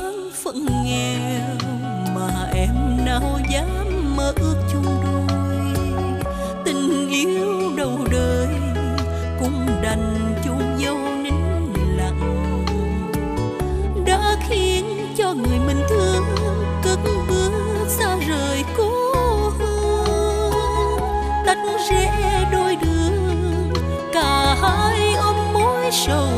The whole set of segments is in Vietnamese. thân phận nghèo mà em nào dám mơ ước chung đôi. Tình yêu đầu đời cũng đành chung dấu nín lặng, đã khiến cho người mình thương cất bước xa rời cố hương. Tách rẽ đôi đường, cả hai ôm mối sầu.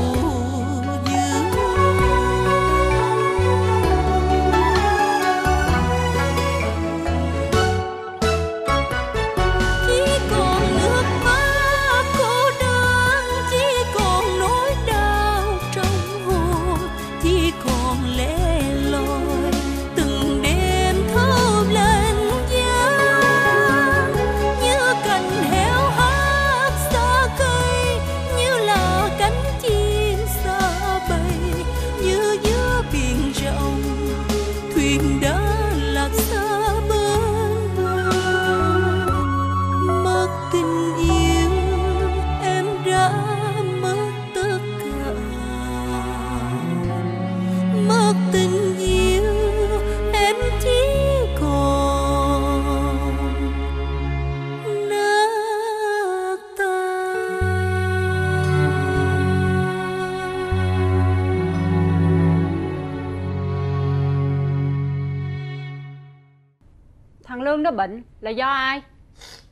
Thằng Lương nó bệnh là do ai?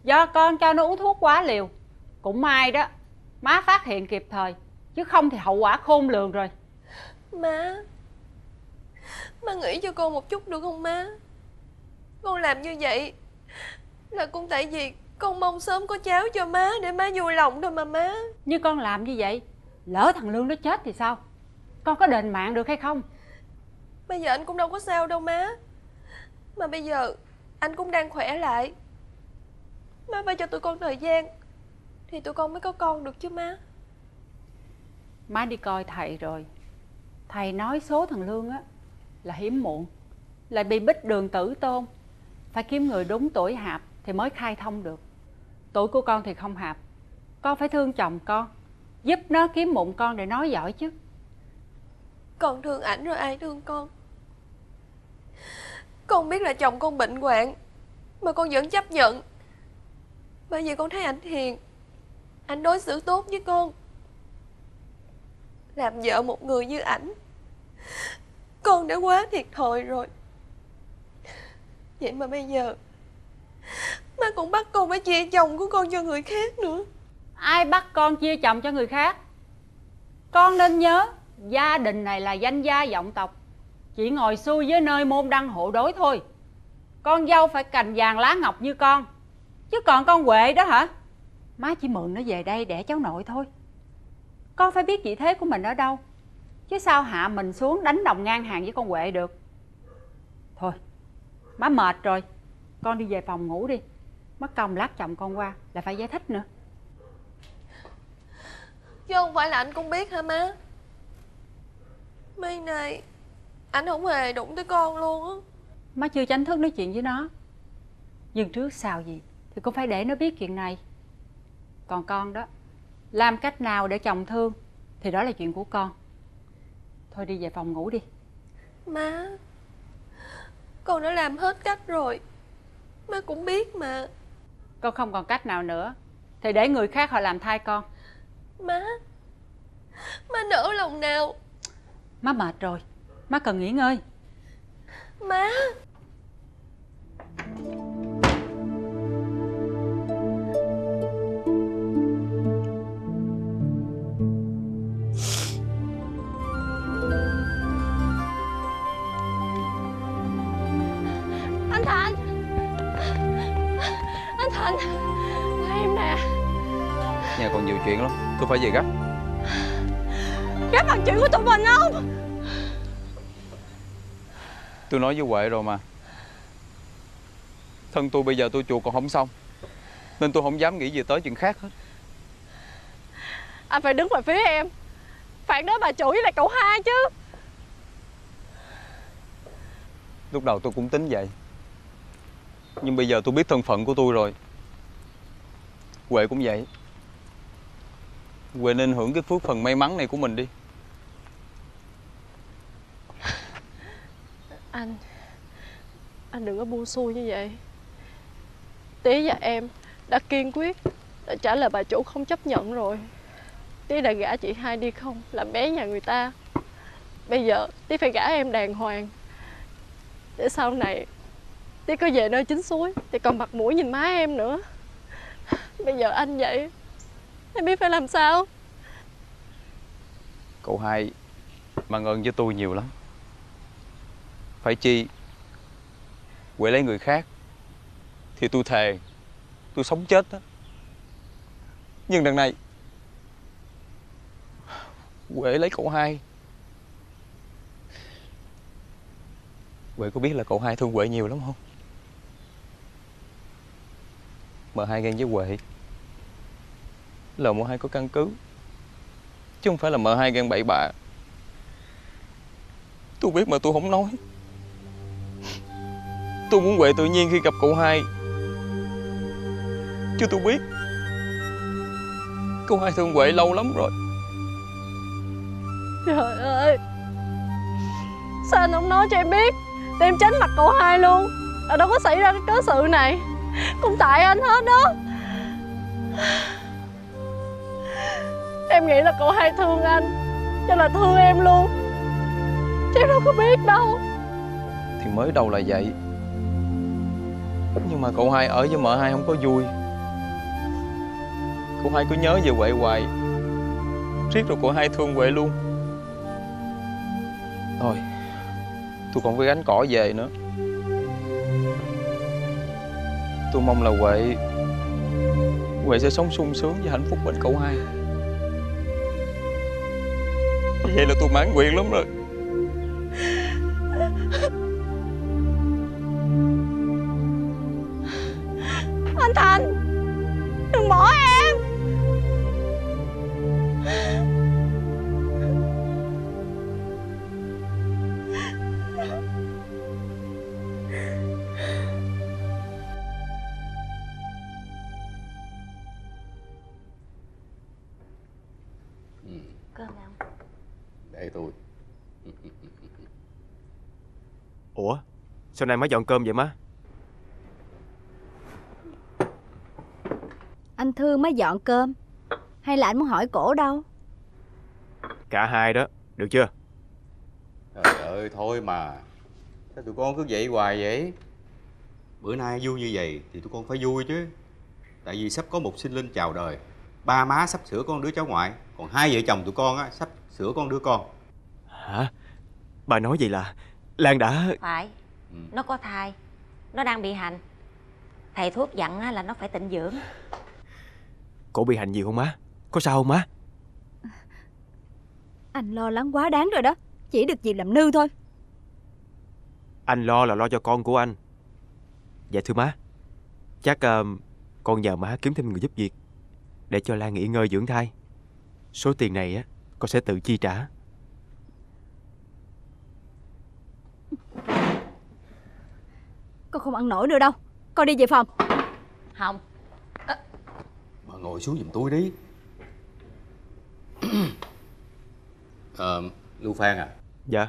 Do con cho nó uống thuốc quá liều. Cũng may đó, má phát hiện kịp thời, chứ không thì hậu quả khôn lường rồi. Má nghĩ cho con một chút được không má? Con làm như vậy là cũng tại vì con mong sớm có cháu cho má để má vui lòng thôi mà má. Như con làm như vậy, lỡ thằng Lương nó chết thì sao? Con có đền mạng được hay không? Bây giờ anh cũng đâu có sao đâu má. Mà bây giờ anh cũng đang khỏe lại. Má phải cho tụi con thời gian thì tụi con mới có con được chứ má. Má đi coi thầy rồi, thầy nói số thằng Lương á là hiếm muộn, lại bị bích đường tử tôn, phải kiếm người đúng tuổi hạp thì mới khai thông được. Tuổi của con thì không hạp, con phải thương chồng con, giúp nó kiếm mụn con để nói giỏi chứ. Con thương ảnh rồi ai thương con? Con biết là chồng con bệnh hoạn mà con vẫn chấp nhận, bởi vì con thấy ảnh hiền, ảnh đối xử tốt với con. Làm vợ một người như ảnh, con đã quá thiệt thòi rồi. Vậy mà bây giờ má cũng bắt con phải chia chồng của con cho người khác nữa. Ai bắt con chia chồng cho người khác? Con nên nhớ, gia đình này là danh gia vọng tộc, chỉ ngồi xuôi với nơi môn đăng hộ đối thôi. Con dâu phải cành vàng lá ngọc như con, chứ còn con Huệ đó hả? Má chỉ mượn nó về đây đẻ cháu nội thôi. Con phải biết vị thế của mình ở đâu, chứ sao hạ mình xuống đánh đồng ngang hàng với con Huệ được. Thôi, má mệt rồi, con đi về phòng ngủ đi. Má còng lát chồng con qua là phải giải thích nữa. Chứ không phải là anh cũng biết hả má? Mấy này anh không hề đụng tới con luôn á. Má chưa chánh thức nói chuyện với nó, nhưng trước sau gì thì cũng phải để nó biết chuyện này. Còn con đó, làm cách nào để chồng thương thì đó là chuyện của con. Thôi đi về phòng ngủ đi. Má, con đã làm hết cách rồi, má cũng biết mà. Con không còn cách nào nữa thì để người khác họ làm thay con. Má nỡ lòng nào. Má mệt rồi, má cần nghỉ ngơi. Má, anh Thành, anh Thành, là em nè. Nhà còn nhiều chuyện lắm, tôi phải về gấp. Gấp bằng chuyện của tụi mình không? Tôi nói với Huệ rồi mà. Thân tôi bây giờ tôi chuộc còn không xong, nên tôi không dám nghĩ gì tới chuyện khác hết. Anh phải đứng về phía em, phản đối bà chủ với lại cậu hai chứ. Lúc đầu tôi cũng tính vậy, nhưng bây giờ tôi biết thân phận của tôi rồi. Huệ cũng vậy. Huệ nên hưởng cái phước phần may mắn này của mình đi. Anh đừng có buông xuôi như vậy. Tía và em đã kiên quyết, đã trả lời bà chủ không chấp nhận rồi. Tía đã gả chị hai đi không, làm bé nhà người ta. Bây giờ Tía phải gả em đàng hoàng, để sau này Tía có về nơi chính suối thì còn mặt mũi nhìn má em nữa. Bây giờ anh vậy, em biết phải làm sao. Cậu hai mang ơn với tôi nhiều lắm. Phải chi quệ lấy người khác thì tôi thề tôi sống chết đó. Nhưng đằng này quệ lấy cậu hai, quệ có biết là cậu hai thương quệ nhiều lắm không? Mà hai ghen với quệ là mợ hai có căn cứ, chứ không phải là mợ hai ghen bậy bạ. Tôi biết mà tôi không nói. Tôi muốn Huệ tự nhiên khi gặp cậu hai, chứ tôi biết cậu hai thương Huệ lâu lắm rồi. Trời ơi, sao anh không nói cho em biết để em tránh mặt cậu hai luôn, là đâu có xảy ra cái cớ sự này. Cũng tại anh hết đó. Em nghĩ là cậu hai thương anh cho là thương em luôn, chứ đâu có biết đâu. Thì mới đầu là vậy, nhưng mà cậu hai ở với mợ hai không có vui. Cậu hai cứ nhớ về Huệ hoài, riết rồi cậu hai thương Huệ luôn. Thôi tôi còn phải gánh cỏ về nữa. Tôi mong là Huệ sẽ sống sung sướng và hạnh phúc bên cậu hai. Vậy là tôi mãn nguyện lắm rồi. Anh Thành, đừng bỏ em. Cơm không? Để tôi. Ủa, sao nay má dọn cơm vậy má? Anh Thư mới dọn cơm, hay là anh muốn hỏi cổ đâu? Cả hai đó, được chưa? Trời ơi, thôi mà. Sao tụi con cứ vậy hoài vậy? Bữa nay vui như vậy thì tụi con phải vui chứ. Tại vì sắp có một sinh linh chào đời. Ba má sắp sửa con đứa cháu ngoại, còn hai vợ chồng tụi con á, sắp sửa con đứa con. Hả? Bà nói vậy là Lan đã... Phải, nó có thai, nó đang bị hành. Thầy thuốc dặn á, là nó phải tịnh dưỡng. Cổ bị hành gì không má? Có sao không má? Anh lo lắng quá đáng rồi đó. Chỉ được việc làm nư thôi. Anh lo là lo cho con của anh. Dạ thưa má, chắc con nhờ má kiếm thêm người giúp việc để cho Lan nghỉ ngơi dưỡng thai. Số tiền này á, con sẽ tự chi trả. Con không ăn nổi nữa đâu. Con đi về phòng. Không, ngồi xuống giùm tôi đi. Lưu Phan à? Dạ.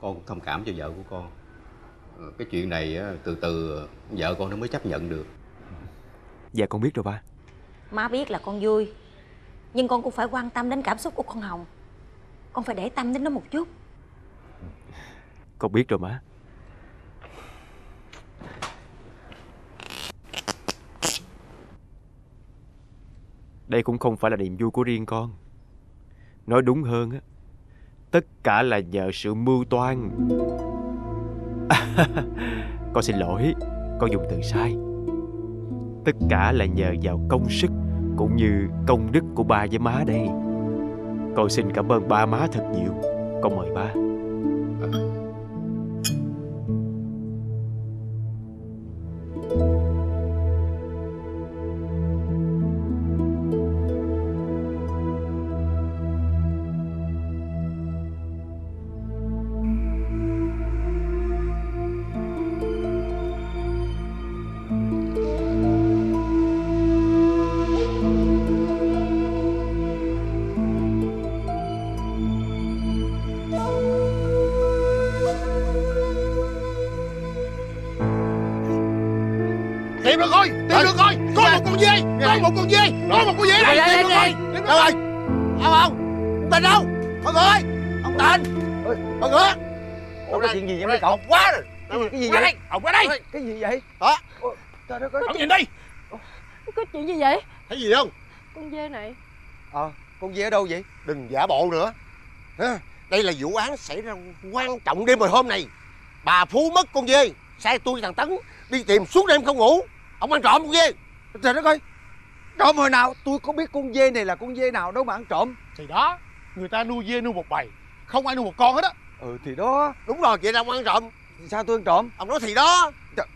Con thông cảm cho vợ của con. Cái chuyện này từ từ vợ con nó mới chấp nhận được. Dạ con biết rồi ba. Má biết là con vui, nhưng con cũng phải quan tâm đến cảm xúc của con Hồng. Con phải để tâm đến nó một chút. Con biết rồi má. Đây cũng không phải là niềm vui của riêng con. Nói đúng hơn á, tất cả là nhờ sự mưu toan. Con xin lỗi, con dùng từ sai. Tất cả là nhờ vào công sức cũng như công đức của ba với má đây. Con xin cảm ơn ba má thật nhiều. Con mời ba. tìm được rồi, có một con dê, này, tìm được rồi, đâu rồi, đâu không, tình đâu, mọi người, không tình, mọi người, đâu có chuyện gì vậy mấy cậu, quá rồi, cái gì vậy, ông qua đây, cái gì vậy, hả, ông nhìn đi, có chuyện gì vậy, thấy gì không, con dê này, con dê ở đâu vậy, đừng giả bộ nữa, đây là vụ án xảy ra quan trọng đêm hôm nay, bà Phú mất con dê. Sai tôi thằng Tấn đi tìm suốt đêm không ngủ. Ông ăn trộm con dê. Trời đất ơi, trộm hồi nào? Tôi có biết con dê này là con dê nào đâu mà ăn trộm. Thì đó, người ta nuôi dê nuôi một bầy, không ai nuôi một con hết á. Ừ thì đó. Đúng rồi, vậy là ông ăn trộm. Sao tôi ăn trộm? Ông nói thì đó. Trời,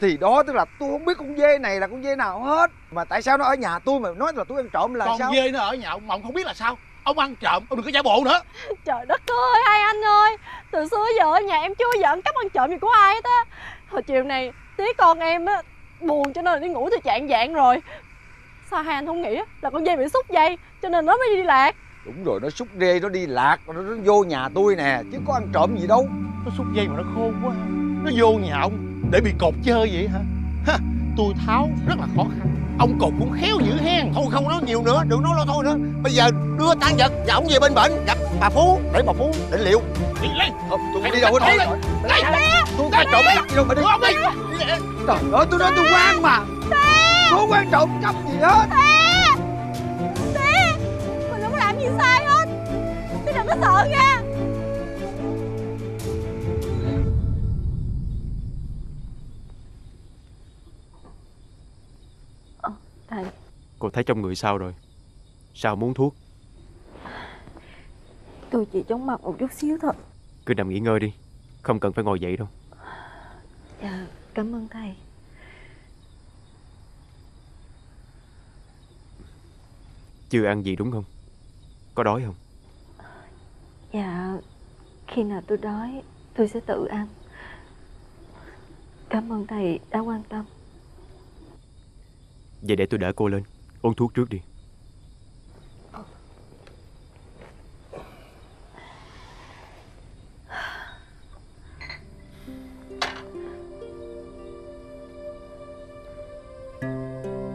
thì đó tức là tôi không biết con dê này là con dê nào hết. Mà tại sao nó ở nhà tôi mà nói là tôi ăn trộm là con sao? Con dê nó ở nhà ông mà ông không biết là sao? Ông ăn trộm, ông đừng có giả bộ nữa. Trời đất ơi, hai anh ơi, từ xưa giờ ở nhà em chưa giận cắp ăn trộm gì của ai hết á. Hồi chiều này, tí con em á, buồn cho nên là đi ngủ từ chạng vạng rồi. Sao hai anh không nghĩ là con dê bị xúc dây, cho nên nó mới đi lạc. Đúng rồi, nó xúc dê, nó đi lạc, nó vô nhà tôi nè, chứ có ăn trộm gì đâu. Nó xúc dây mà nó khôn quá, nó vô nhà ông để bị cột chơi vậy hả? Ha, tôi tháo rất là khó khăn. Ông cột cũng khéo dữ hen. Thôi không nói nhiều nữa, đừng nói lo thôi nữa. Bây giờ đưa tang vật và ông về bên bệnh gặp bà Phú để bà Phú định liệu. Đi lên. Tôi đi đâu hết rồi. Đây tôi có trộm cắp gì đâu mà đi. Ông đi. Trời ơi, tôi nói tôi quan mà. Tôi quan trọng cắp gì hết. Tê, mình không làm gì sai hết. Tê đừng có sợ nha. Thầy, cô thấy trong người sao rồi? Sao muốn thuốc? Tôi chỉ chóng mặt một chút xíu thôi. Cứ nằm nghỉ ngơi đi, không cần phải ngồi dậy đâu. Dạ, cảm ơn thầy. Chưa ăn gì đúng không? Có đói không? Dạ, khi nào tôi đói tôi sẽ tự ăn. Cảm ơn thầy đã quan tâm. Vậy để tôi đỡ cô lên, uống thuốc trước đi.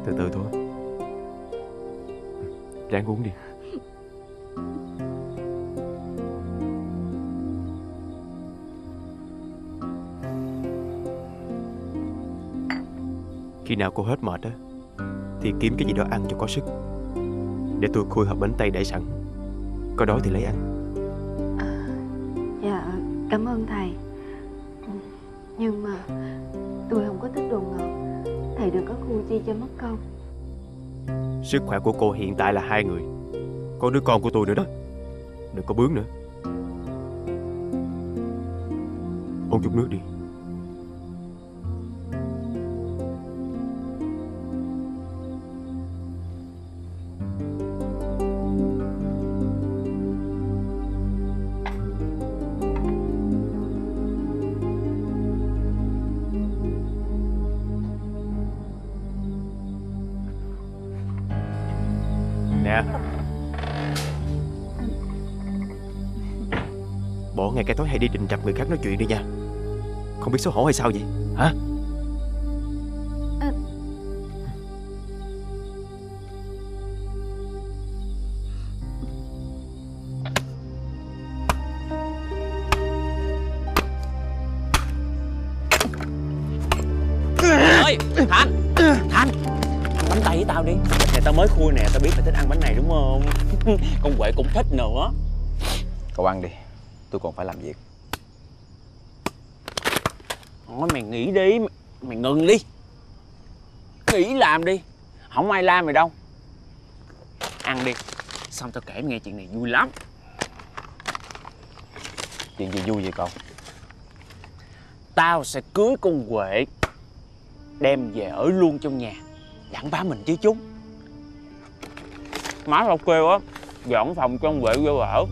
Từ từ thôi, ráng uống đi. Khi nào cô hết mệt á thì kiếm cái gì đó ăn cho có sức. Để tôi khui hộp bánh tây để sẵn, có đói thì lấy ăn. Dạ, cảm ơn thầy. Nhưng mà tôi không có thích đồ ngọt, thầy đừng có khui chi cho mất công. Sức khỏe của cô hiện tại là hai người, có đứa con của tôi nữa đó. Đừng có bướng nữa. Uống chút nước đi. Bỏ ngày cái tối hay đi đình trập người khác nói chuyện đi nha. Không biết xấu hổ hay sao vậy hả? Ơi Thành, bánh tay với tao đi. Này tao mới khui nè, tao biết mày thích ăn bánh này đúng không? Con Huệ cũng thích nữa. Cậu ăn đi, tôi còn phải làm việc. Nói mày nghỉ đi, mày ngừng đi, nghỉ làm đi, không ai la mày đâu. Ăn đi, xong tao kể nghe chuyện này vui lắm. Chuyện gì vui vậy cậu? Tao sẽ cưới con Huệ, đem về ở luôn trong nhà, đặng bá mình chứ chúng. Má tao kêu á, dọn phòng cho con Huệ vô ở.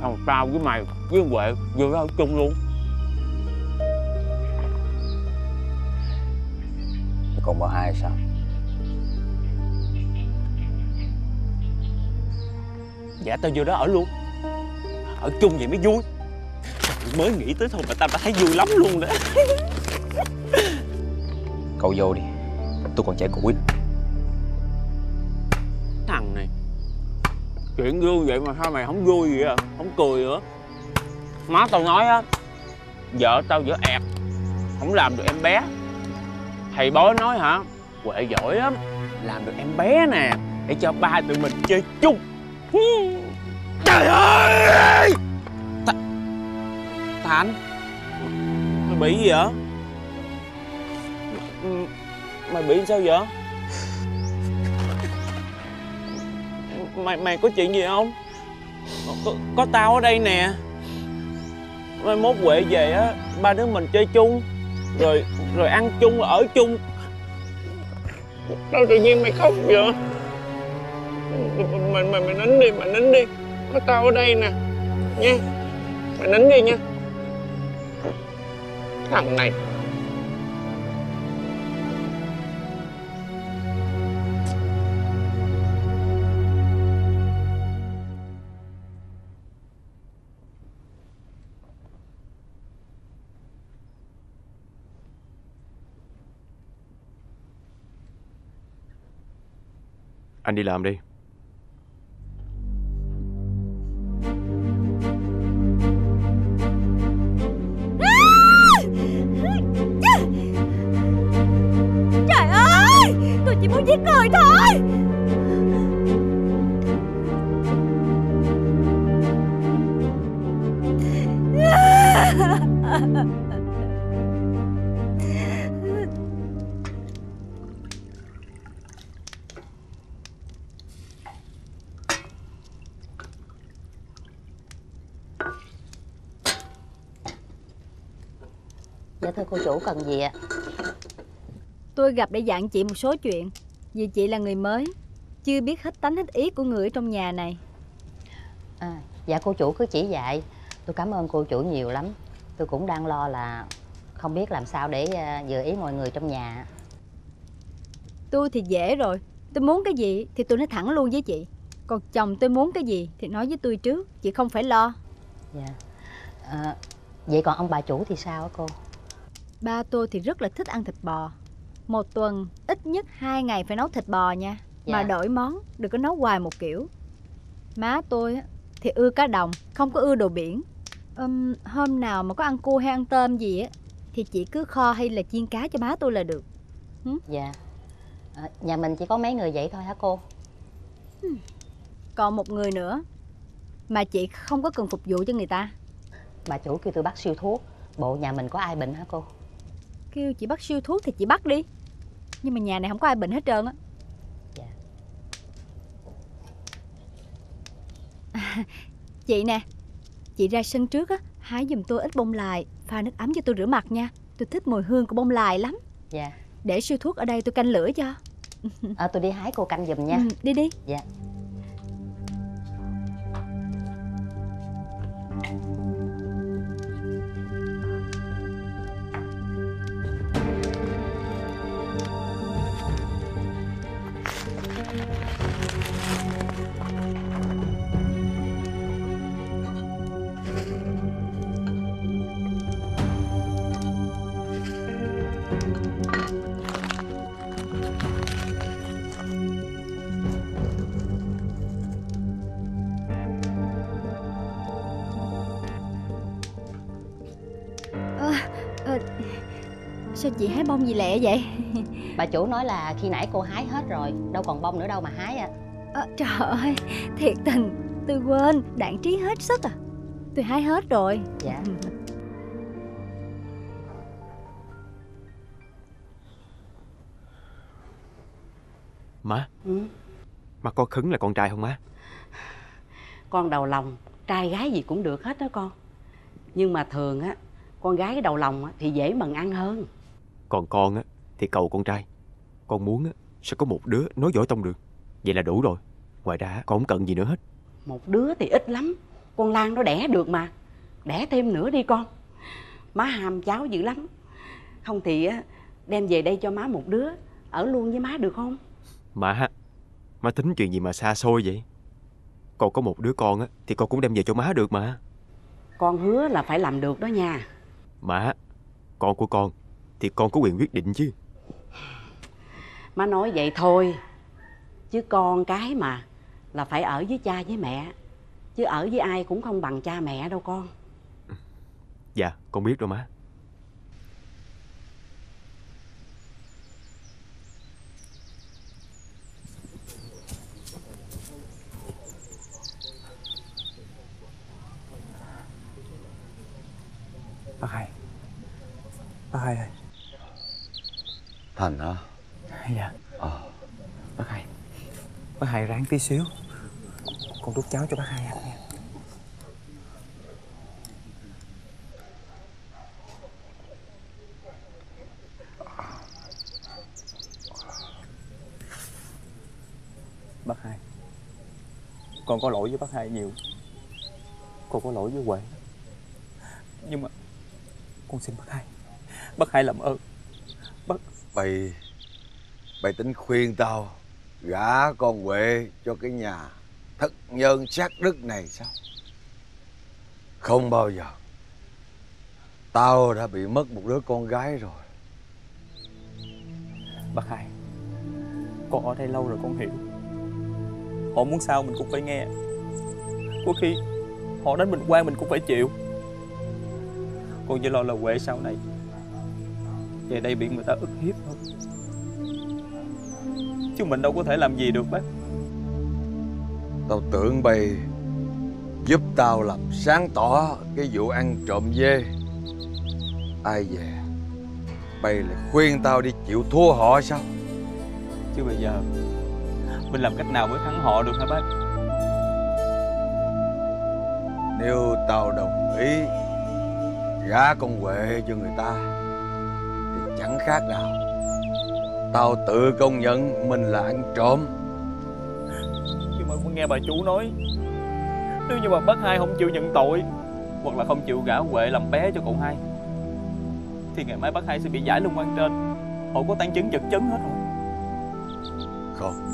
Thằng tao với mày với con Huệ vô ở chung luôn. Còn bà hai sao? Dạ tao vô đó ở luôn, ở chung vậy mới vui. Mới nghĩ tới thôi mà tao đã thấy vui lắm luôn đó. Cậu vô đi. tôi còn trẻ củi. Thằng này, chuyện vui vậy mà sao mày không vui vậy à? Không cười nữa. Má tao nói á, vợ tao dở ẹt, không làm được em bé. Thầy bói nói hả, Huệ giỏi lắm, làm được em bé nè, để cho ba tụi mình chơi chung. Trời ơi! Thành, mày bị gì vậy? Mày bị sao vậy? Mày có chuyện gì không? Có tao ở đây nè. Mai mốt Huệ về á, ba đứa mình chơi chung, rồi ăn chung, ở chung. Đâu tự nhiên mày khóc vậy? Mày nín đi, mày nín đi. Có tao ở đây nè, nha. Mày nín đi nha. Thằng này. Anh đi làm đi. Trời ơi, tôi chỉ muốn giết người thôi. Dạ thưa cô chủ, cần gì ạ? Tôi gặp để dặn chị một số chuyện. Vì chị là người mới, chưa biết hết tánh hết ý của người ở trong nhà này. À, dạ cô chủ cứ chỉ dạy. Tôi cảm ơn cô chủ nhiều lắm. Tôi cũng đang lo là không biết làm sao để vừa ý mọi người trong nhà. Tôi thì dễ rồi. Tôi muốn cái gì thì tôi nói thẳng luôn với chị. Còn chồng tôi muốn cái gì thì nói với tôi trước. Chị không phải lo. Dạ à, vậy còn ông bà chủ thì sao hả cô? Ba tôi thì rất là thích ăn thịt bò. Một tuần ít nhất 2 ngày phải nấu thịt bò nha. Dạ. Mà đổi món, đừng có nấu hoài một kiểu. Má tôi thì ưa cá đồng, không có ưa đồ biển. Hôm nào mà có ăn cua hay ăn tôm gì á thì chị cứ kho hay là chiên cá cho má tôi là được. Dạ à, nhà mình chỉ có mấy người vậy thôi hả cô? Còn một người nữa mà chị không có cần phục vụ cho người ta. Bà chủ kêu tôi bắt siêu thuốc. Bộ nhà mình có ai bệnh hả cô? Kêu chị bắt siêu thuốc thì chị bắt đi. Nhưng mà nhà này không có ai bệnh hết trơn á. Dạ. À, chị nè, chị ra sân trước á, hái giùm tôi ít bông lài, pha nước ấm cho tôi rửa mặt nha. Tôi thích mùi hương của bông lài lắm. Dạ. Để siêu thuốc ở đây tôi canh lửa cho. À, tôi đi hái, cô canh giùm nha. Ừ, đi đi. Dạ. Sao chị hái bông gì lẹ vậy? Bà chủ nói là khi nãy cô hái hết rồi, đâu còn bông nữa đâu mà hái à. Trời ơi, thiệt tình, tôi quên, đạn trí hết sức à. Tôi hái hết rồi. Dạ. Má, má có khứng là con trai không má? Con đầu lòng, trai gái gì cũng được hết đó con. Nhưng mà thường á, con gái đầu lòng thì dễ mần ăn hơn. Còn con á thì cầu con trai. Con muốn á sẽ có một đứa nói giỏi tông đường, vậy là đủ rồi. Ngoài ra con không cần gì nữa hết. Một đứa thì ít lắm, con Lan nó đẻ được mà. Đẻ thêm nữa đi con. Má hàm cháu dữ lắm. Không thì á đem về đây cho má một đứa, ở luôn với má được không? Má tính chuyện gì mà xa xôi vậy? Con có một đứa con á thì con cũng đem về cho má được mà. Con hứa là phải làm được đó nha. Má, con của con thì con có quyền quyết định chứ. Má nói vậy thôi, chứ con cái mà, là phải ở với cha với mẹ, chứ ở với ai cũng không bằng cha mẹ đâu con. Dạ con biết rồi má. Bác Hai, bác Hai ơi. Thành hả? Dạ. Bác Hai, bác Hai ráng tí xíu, con đút cháo cho bác Hai ăn nha. Bác Hai, con có lỗi với bác Hai nhiều, con có lỗi với Huệ, nhưng mà con xin bác Hai, bác Hai làm ơn. Bác... Bày tính khuyên tao gả con Huệ cho cái nhà thất nhân sát đức này sao? Không bao giờ. Tao đã bị mất một đứa con gái rồi. Bác Hai, con ở đây lâu rồi con hiểu. Họ muốn sao mình cũng phải nghe, có khi họ đánh mình quan mình cũng phải chịu. Con chỉ lo là Huệ sau này về đây bị người ta ức hiếp thôi, chứ mình đâu có thể làm gì được bác. Tao tưởng bày giúp tao làm sáng tỏ cái vụ ăn trộm dê, ai về bày lại khuyên tao đi chịu thua họ sao? Chứ bây giờ mình làm cách nào mới thắng họ được hả bác? Nếu tao đồng ý gả con Huệ cho người ta thì chẳng khác nào tao tự công nhận mình là ăn trộm. Nhưng mà con nghe bà chủ nói, nếu như mà bác Hai không chịu nhận tội hoặc là không chịu gả Huệ làm bé cho cậu Hai thì ngày mai bác Hai sẽ bị giải luôn quan trên. Họ có tán chứng vật chứng hết rồi. Không,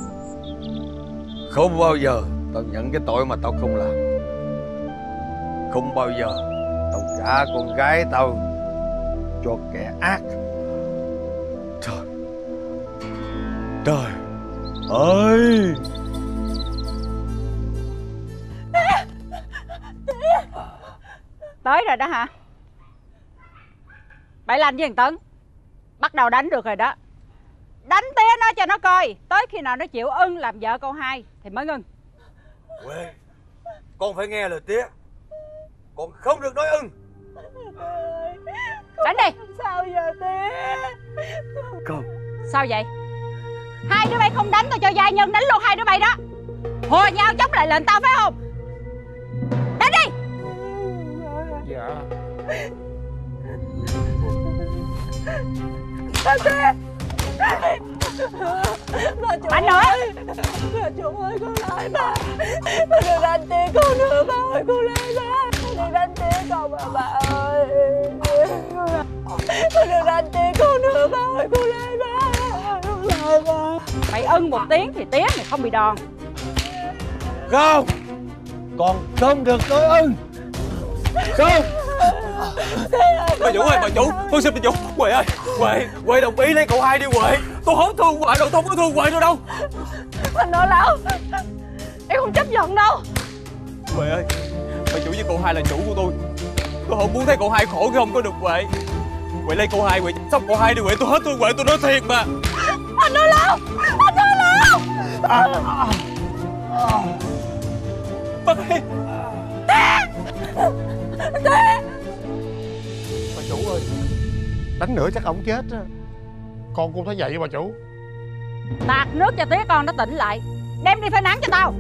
không bao giờ tao nhận cái tội mà tao không làm. Không bao giờ tao gả con gái tao cho kẻ ác. Trời, trời ơi. Tới rồi đó hả? Bảy Lanh với thằng Tấn bắt đầu đánh được rồi đó. Đánh tía nó cho nó coi, tới khi nào nó chịu ưng làm vợ con Hai thì mới ngưng. Quê, con phải nghe lời tía, con không được nói ưng. Đánh đi. Sao giờ tía? Con. Sao vậy? Hai đứa bay không đánh tao cho gia nhân đánh luôn hai đứa bay đó. Hùa nhau chống lại lệnh tao phải không? Đánh đi. Dạ. Sao tía? Bà nói bà chủ ơi, con lại bà đừng đánh tía con nữa bà ơi, con lại bà đừng đánh tía con mà bà ơi, bà đừng đánh tía con nữa bà ơi, con lại bà. Mày ưng một tiếng thì tía mày không bị đòn. Không, con không được nói ưng. Không. Bà Vũ ơi, bà Vũ, con xin bà Vũ. Huệ ơi, Huệ, Huệ đồng ý lấy cậu Hai đi Huệ. Tôi không thương Huệ đâu, tôi không có thương Huệ nữa đâu. Anh nói lão, em không chấp nhận đâu. Huệ ơi, bà Vũ với cậu Hai là chủ của tôi. Tôi không muốn thấy cậu Hai khổ khi không có được Huệ. Huệ lấy cậu Hai, Huệ chăm sóc cậu Hai đi Huệ. Tôi hết thương Huệ, tôi nói thiệt mà. Anh nói lão, anh nói lão. Bác Hai. Tía, bà chủ ơi, đánh nữa chắc ổng chết á. Con cũng thấy vậy với bà chủ. Tạt nước cho tía con nó tỉnh lại, đem đi phơi nắng cho tao.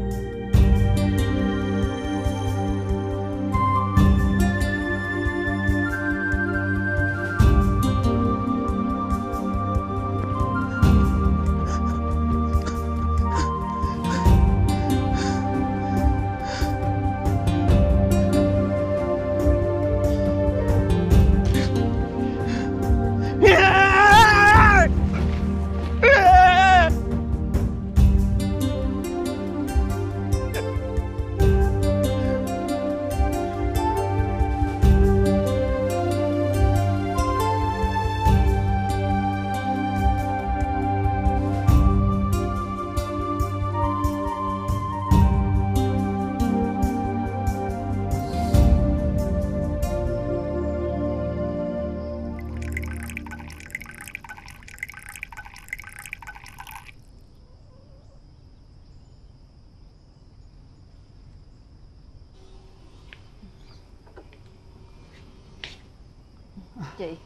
Chị,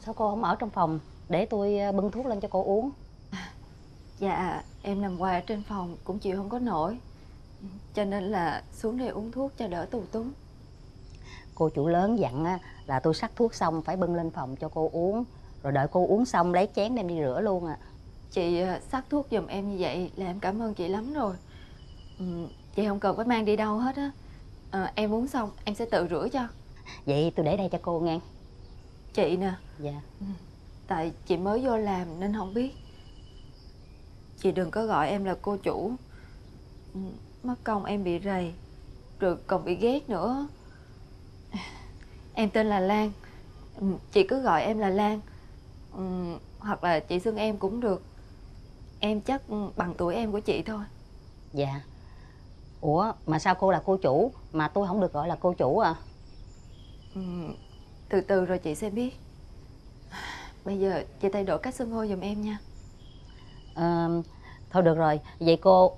sao cô không ở trong phòng để tôi bưng thuốc lên cho cô uống? Dạ, em nằm ngoài ở trên phòng cũng chịu không có nổi, cho nên là xuống đây uống thuốc cho đỡ tù túng. Cô chủ lớn dặn là tôi sắc thuốc xong phải bưng lên phòng cho cô uống, rồi đợi cô uống xong lấy chén đem đi rửa luôn à. Chị sắc thuốc giùm em như vậy là em cảm ơn chị lắm rồi. Chị không cần phải mang đi đâu hết á. Em uống xong em sẽ tự rửa cho. Vậy tôi để đây cho cô nghe. Chị nè. Dạ. Tại chị mới vô làm nên không biết. Chị đừng có gọi em là cô chủ, mất công em bị rầy, rồi còn bị ghét nữa. Em tên là Lan, chị cứ gọi em là Lan, hoặc là chị xưng em cũng được. Em chắc bằng tuổi em của chị thôi. Dạ. Ủa mà sao cô là cô chủ mà tôi không được gọi là cô chủ à? Từ từ rồi chị sẽ biết. Bây giờ chị thay đổi cách xưng hô giùm em nha. Thôi được rồi, vậy cô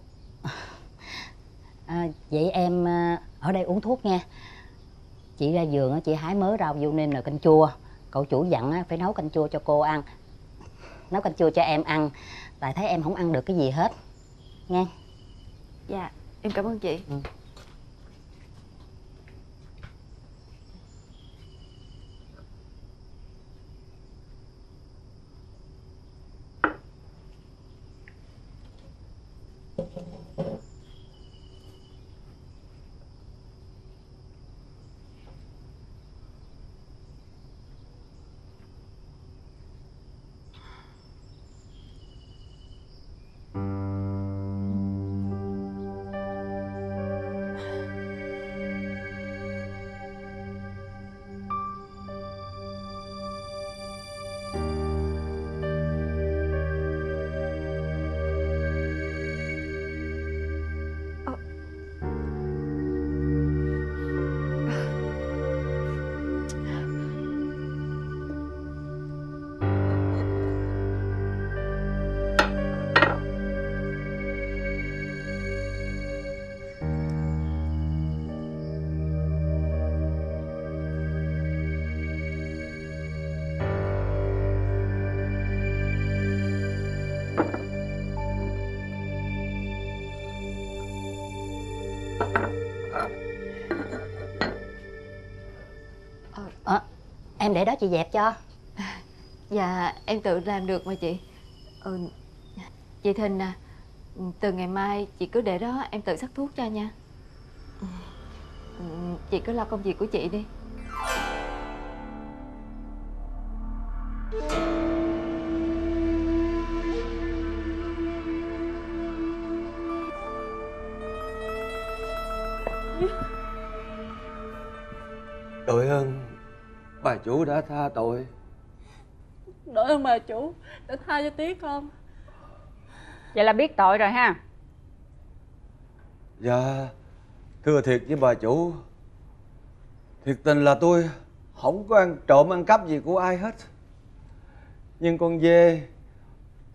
vậy em ở đây uống thuốc nha. Chị ra vườn chị hái mớ rau vô nên là canh chua. Cậu chủ dặn phải nấu canh chua cho cô ăn. Nấu canh chua cho em ăn, tại thấy em không ăn được cái gì hết nghe. Dạ, em cảm ơn chị. Em để đó chị dẹp cho. Dạ, em tự làm được mà chị. Chị Thìn nè, từ ngày mai chị cứ để đó em tự sắc thuốc cho nha. Chị cứ lo công việc của chị đi. Đội ơn bà chủ đã tha tội. Đội ơn bà chủ đã tha cho Tiếc không? Vậy là biết tội rồi ha? Dạ, thưa thiệt với bà chủ, thiệt tình là tôi không có ăn trộm ăn cắp gì của ai hết. Nhưng con dê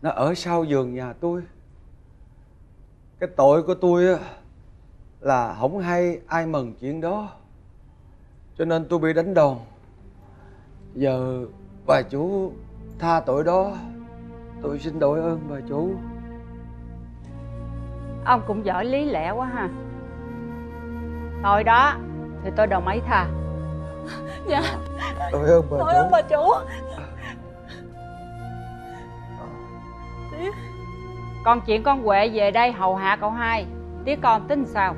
nó ở sau vườn nhà tôi. Cái tội của tôi là không hay ai mần chuyện đó, cho nên tôi bị đánh đòn. Giờ bà chủ tha tội đó, tôi xin đội ơn bà chủ. Ông cũng giỏi lý lẽ quá ha. Tội đó thì tôi đồng ý tha. Dạ, đội ơn bà chủ. Ơn bà chủ. Tiếc, còn chuyện con Huệ về đây hầu hạ cậu hai, Tiếc con tính sao?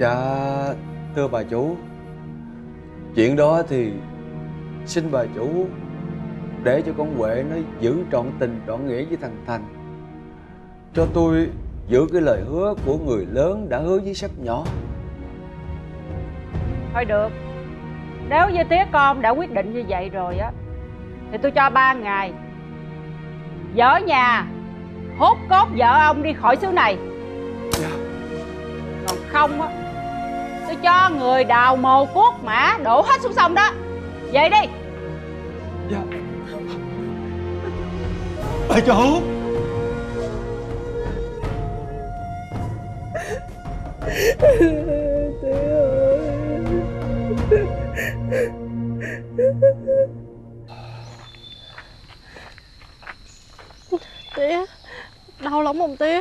Dạ, thưa bà chủ, chuyện đó thì xin bà chủ để cho con Huệ nó giữ trọn tình trọn nghĩa với thằng Thành, cho tôi giữ cái lời hứa của người lớn đã hứa với sắp nhỏ. Thôi được, nếu như Tía con đã quyết định như vậy rồi á thì tôi cho 3 ngày vợ nhà hốt cốt vợ ông đi khỏi xứ này. Còn không á, tôi cho người đào mồ cuốc mã đổ hết xuống sông đó. Về đi. Dạ. Bà chủ. đau lắm ông Tía.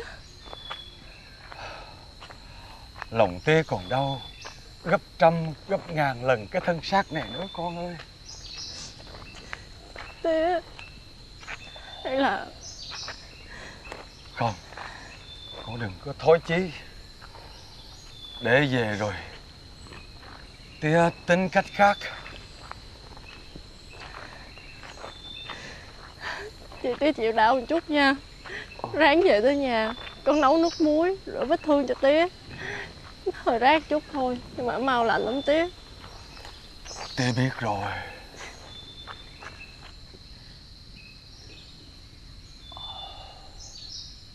Lòng Tía còn đau gấp trăm gấp ngàn lần cái thân xác này nữa con ơi. Tía, hay là con đừng có thối chí. Để về rồi Tía tính cách khác. Chị Tía chịu đau một chút nha. Ráng về tới nhà con nấu nước muối rửa vết thương cho Tía. Hơi rát chút thôi nhưng mà mau lạnh lắm Tía. Tía biết rồi.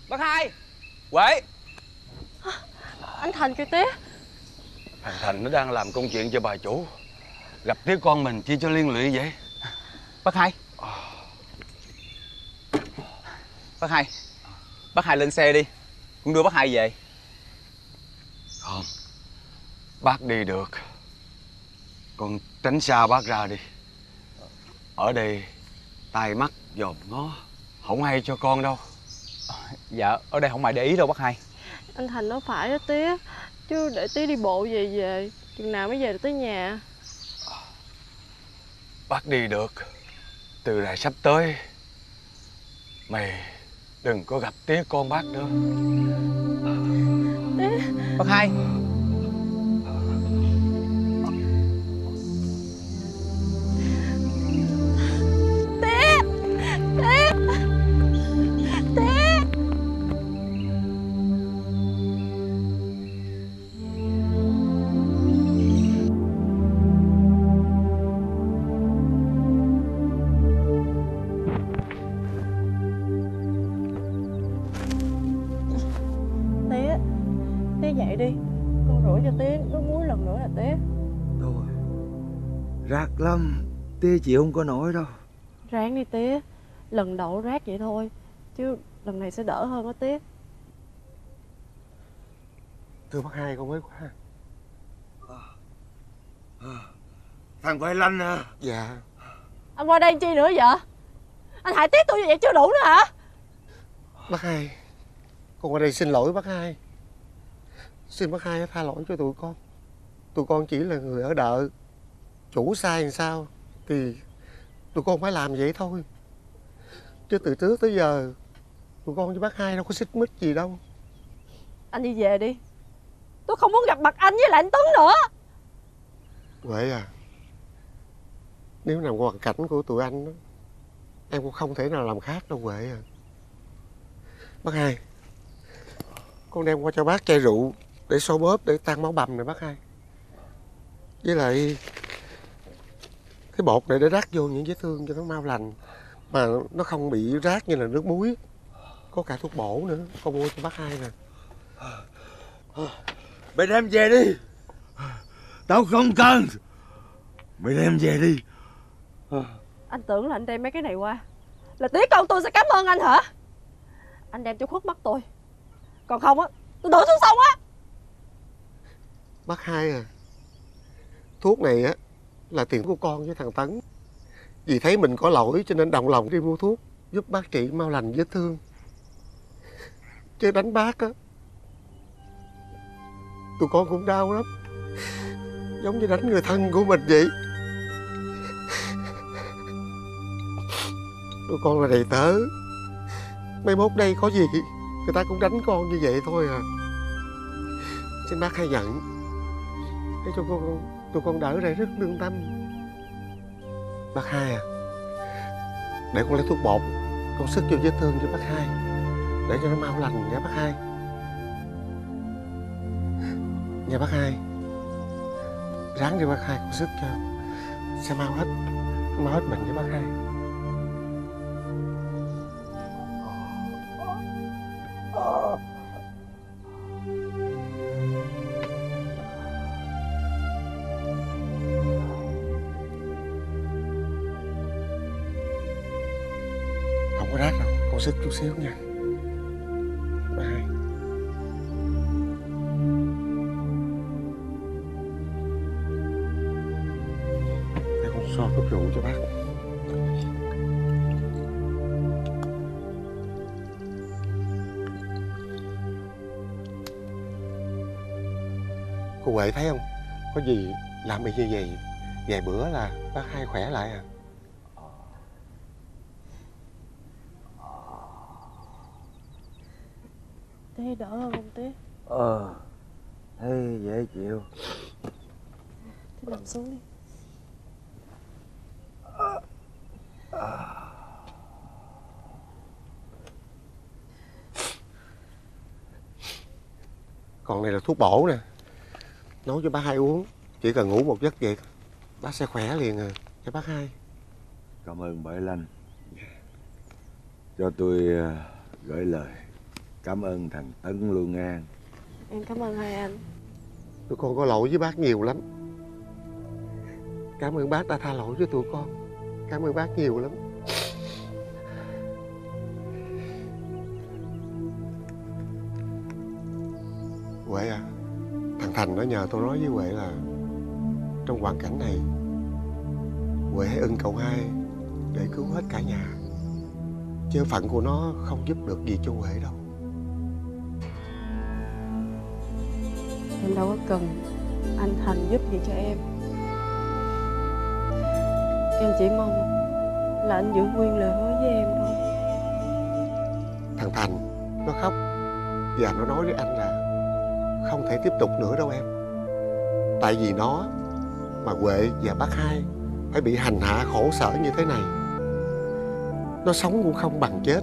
Bác Hai, Huệ. Anh Thành kìa Tía. Thằng Thành nó đang làm công chuyện cho bà chủ. Gặp Tía con mình chi cho liên lụy vậy. Bác Hai, bác Hai, bác Hai lên xe đi, cũng đưa bác Hai về. Không, bác đi được. Con tránh xa bác ra đi. Ở đây tai mắt dòm ngó không hay cho con đâu. Dạ, ở đây không ai để ý đâu bác Hai. Anh Thành nói phải đó Tía. Chứ để Tía đi bộ về chừng nào mới về được tới nhà. Bác đi được. Từ này sắp tới mày đừng có gặp Tía con bác nữa. Tía. Bác Hai, Tía chị không có nổi đâu. Ráng đi Tía. Lần đầu rác vậy thôi, chứ lần này sẽ đỡ hơn đó Tía. Thưa bác Hai, con mới quá. Thằng Huệ Lanh à? Dạ. Anh qua đây chi nữa vậy? Anh hại Tía tôi như vậy chưa đủ nữa hả? Bác Hai, con qua đây xin lỗi bác Hai. Xin bác Hai tha lỗi cho tụi con. Tụi con chỉ là người ở đợ. Chủ sai làm sao thì tụi con phải làm vậy thôi. Chứ từ trước tới giờ tụi con với bác Hai đâu có xích mích gì đâu. Anh đi về đi. Tôi không muốn gặp mặt anh với lại anh Tuấn nữa. Huệ à, nếu nằm hoàn cảnh của tụi anh đó, em cũng không thể nào làm khác đâu Huệ à. Bác Hai, con đem qua cho bác chai rượu để xô bóp để tan máu bầm này bác Hai. Với lại cái bột này để rác vô những vết thương cho nó mau lành, mà nó không bị rác như là nước muối. Có cả thuốc bổ nữa, con mua cho bác Hai nè. Mày đem về đi. Tao không cần. Mày đem về đi. Anh tưởng là anh đem mấy cái này qua là Tía con tôi sẽ cảm ơn anh hả? Anh đem cho khuất mắt tôi. Còn không á, tôi đổ xuống sông á. Bác Hai à, thuốc này á là tiền của con với thằng Tấn. Vì thấy mình có lỗi cho nên đồng lòng đi mua thuốc giúp bác trị mau lành vết thương. Chứ đánh bác á, tụi con cũng đau lắm. Giống như đánh người thân của mình vậy. Tụi con là đầy tớ. Mấy mốt đây có gì người ta cũng đánh con như vậy thôi à. Xin bác Hai nhận để cho con, tụi con đỡ đây rất lương tâm. Bác Hai à, để con lấy thuốc bột, con sức vô vết thương cho bác Hai, để cho nó mau lành nha bác Hai. Nha bác Hai, ráng đi bác Hai, con sức cho, sẽ mau hết bệnh với bác Hai. Sức chút xíu nha. Bye. Để con so thuốc rượu cho bác. Cô Huệ thấy không, có gì làm bị như vậy, vài bữa là bác Hai khỏe lại à. Thế đỡ hơn không Tía? Thấy dễ chịu. Thế nằm xuống đi. Còn này là thuốc bổ nè, nấu cho bác Hai uống. Chỉ cần ngủ một giấc vậy bác sẽ khỏe liền à, cho bác Hai. Cảm ơn Bảy Lanh. Cho tôi gửi lời cảm ơn thằng Tấn luôn nha. Em cảm ơn hai anh. Tụi con có lỗi với bác nhiều lắm. Cảm ơn bác đã tha lỗi với tụi con. Cảm ơn bác nhiều lắm. Huệ à, thằng Thành nó nhờ tôi nói với Huệ là trong hoàn cảnh này Huệ hãy ưng cậu Hai để cứu hết cả nhà, chứ phận của nó không giúp được gì cho Huệ đâu. Em đâu có cần anh Thành giúp gì cho em. Em chỉ mong là anh giữ nguyên lời hứa với em thôi. Thằng Thành nó khóc và nó nói với anh là không thể tiếp tục nữa đâu em. Tại vì nó mà Huệ và bác Hai phải bị hành hạ khổ sở như thế này, nó sống cũng không bằng chết.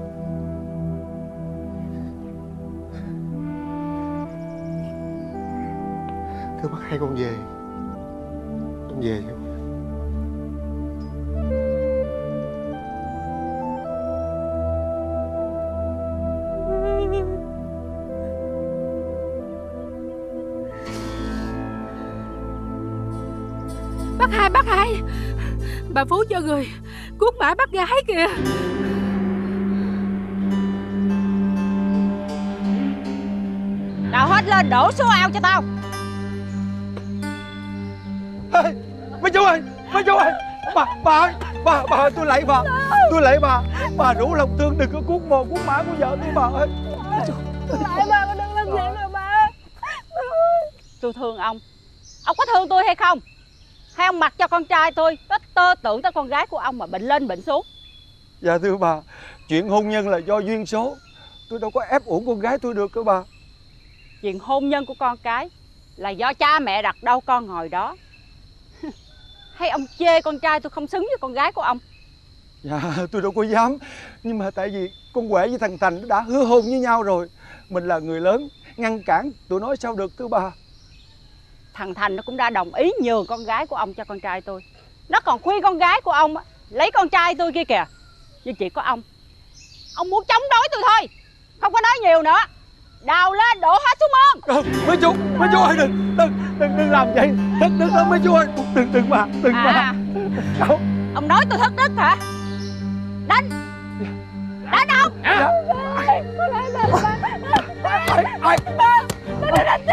Thưa bác Hai, con về. Con về không? Bác Hai, bà Phú cho người cuốn bả bác gái kìa. Nào hết lên đổ số ao cho tao. Ê, mấy chú ơi, bà ơi, tôi lạy bà, bà rủ lòng thương đừng có cuốn mồ cuốn mã của vợ tôi bà ơi. Lạy bà, con đừng làm vậy nữa bà. Tôi thương ông có thương tôi hay không? Hay ông mặc cho con trai tôi tơ tưởng tới con gái của ông mà bệnh lên bệnh xuống? Dạ thưa bà, chuyện hôn nhân là do duyên số, tôi đâu có ép uổng con gái tôi được cơ bà. Chuyện hôn nhân của con cái là do cha mẹ đặt đâu con ngồi đó. Hay ông chê con trai tôi không xứng với con gái của ông? Dạ tôi đâu có dám, nhưng mà tại vì con Huệ với thằng Thành đã hứa hôn với nhau rồi, mình là người lớn ngăn cản tụi nó sao được thưa bà. Thằng Thành nó cũng đã đồng ý nhường con gái của ông cho con trai tôi. Nó còn khuyên con gái của ông lấy con trai tôi kia kìa. Nhưng chỉ có ông muốn chống đối tôi thôi. Không có nói nhiều nữa. Đào lên đổ hết xuống mương. Mấy chú ơi đừng làm vậy. Thất đức lắm mấy chú ơi. Đừng mà. Ông nói tôi thất đức hả? Đánh ông. Đánh ông.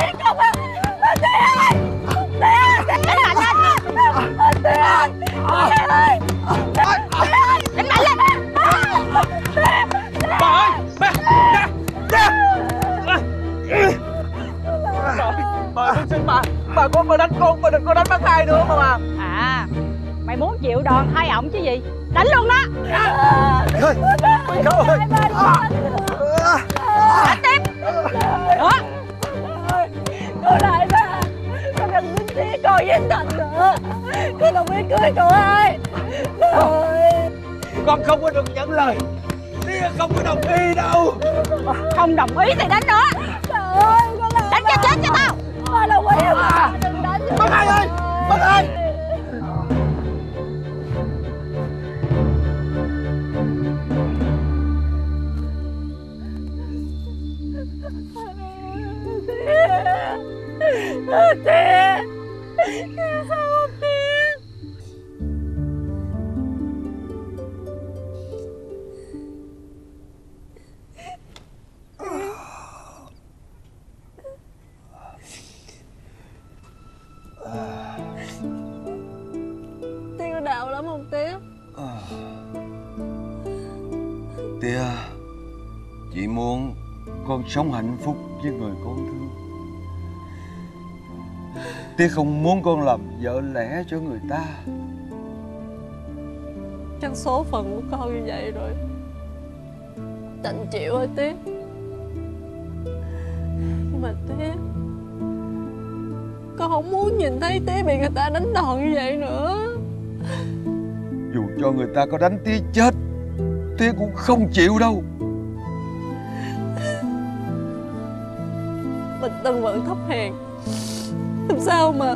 Bà con mà đánh con, mà đừng có đánh bác Hai nữa mà bà. À, mày muốn chịu đòn hai ổng chứ gì? Đánh luôn đó. Đánh tiếp. Đó. Cô lại bà, con đừng dính tí coi với Thành nữa. Con không biết cưới cậu ơi. Con không có được nhận lời. Tía không có đồng ý đâu. Không đồng ý thì đánh nữa. Trời ơi, con làm đánh cho chết cho tao. Ba là quỷ mà. Đừng đánh. Bác Hai ơi, bác Hai. Tía, sao không Tía? Tía có đau lắm không Tía? Tía, chị muốn con sống hạnh phúc với người con thương. Tiếc không muốn con làm vợ lẽ cho người ta. Chắc số phận của con như vậy rồi, đành chịu thôi Tiếc. Nhưng mà Tiếc, con không muốn nhìn thấy Tí bị người ta đánh đòn như vậy nữa. Dù cho người ta có đánh Tí chết, Tí cũng không chịu đâu. Mình từng vẫn thấp hèn, làm sao mà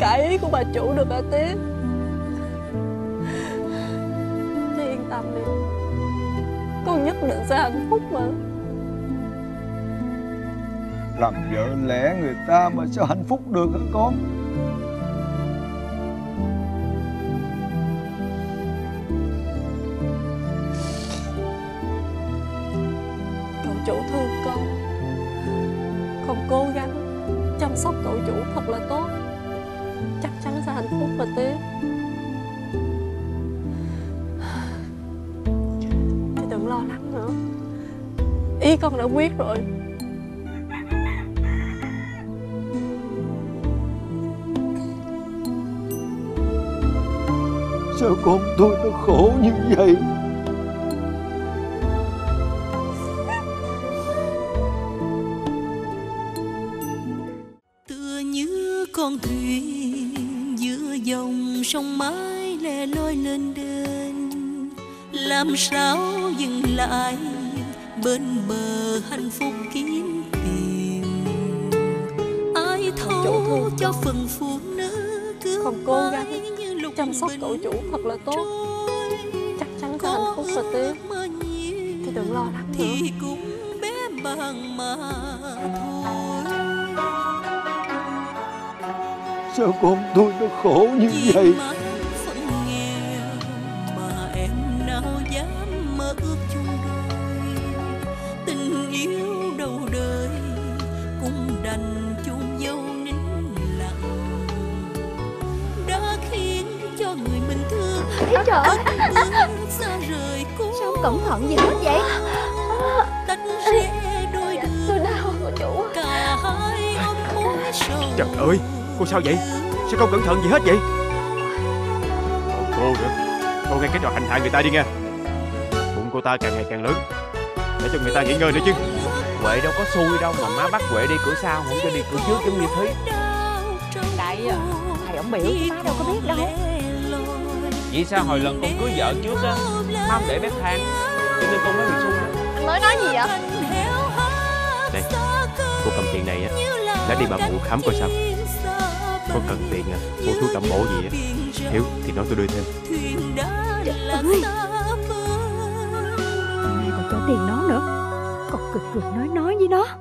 cãi ý của bà chủ được hả Tí? Tí yên tâm đi, con nhất định sẽ hạnh phúc mà. Làm vợ lẽ người ta mà sao hạnh phúc được hả con? Cậu chủ thương con cố gắng chăm sóc cậu chủ thật là tốt, chắc chắn sẽ hạnh phúc mà Tí. Thì đừng lo lắng nữa, ý con đã quyết rồi. Sao con tôi nó khổ như vậy? Tựa như con thuyền giữa dòng sông mãi lẻ loi lên đên, làm sao dừng lại bên bờ hạnh phúc kiếm tìm. Ai thấu cho phần phụ nữ cứ không cố gắng chăm sóc cậu chủ thật là tốt, chắc chắn sẽ hạnh phúc và Tiếc. Thì đừng lo lắng nữa. Thì cũng bé bằng mà thôi. Sao con tôi nó khổ như vậy? Trời ơi, sao cẩn thận gì hết vậy? Tôi đau cô chủ. Trời ơi, cô sao vậy? Sao không cẩn thận gì hết vậy? Còn cô nữa, cô nghe cái trò hành hạ người ta đi nghe. Bụng cô ta càng ngày càng lớn, để cho người ta nghỉ ngơi nữa chứ. Huệ đâu có xui đâu mà má bắt Huệ đi cửa sau, không cho đi cửa trước giống như thế. Tại thầy ổng biểu, má đâu có biết đâu. Vậy sao hồi lần con cưới vợ trước á, má không để bếp than, cho nên con mới bị xung. Anh mới nói gì vậy? Này, cô cầm tiền này á, đã đi bà mụ khám coi sao. Con cần tiền à, mua thuốc tẩm bổ gì á, thiếu thì nói tôi đưa thêm. Trời ơi, hôm nay còn cho tiền nó nữa, còn cực cực nói với nó.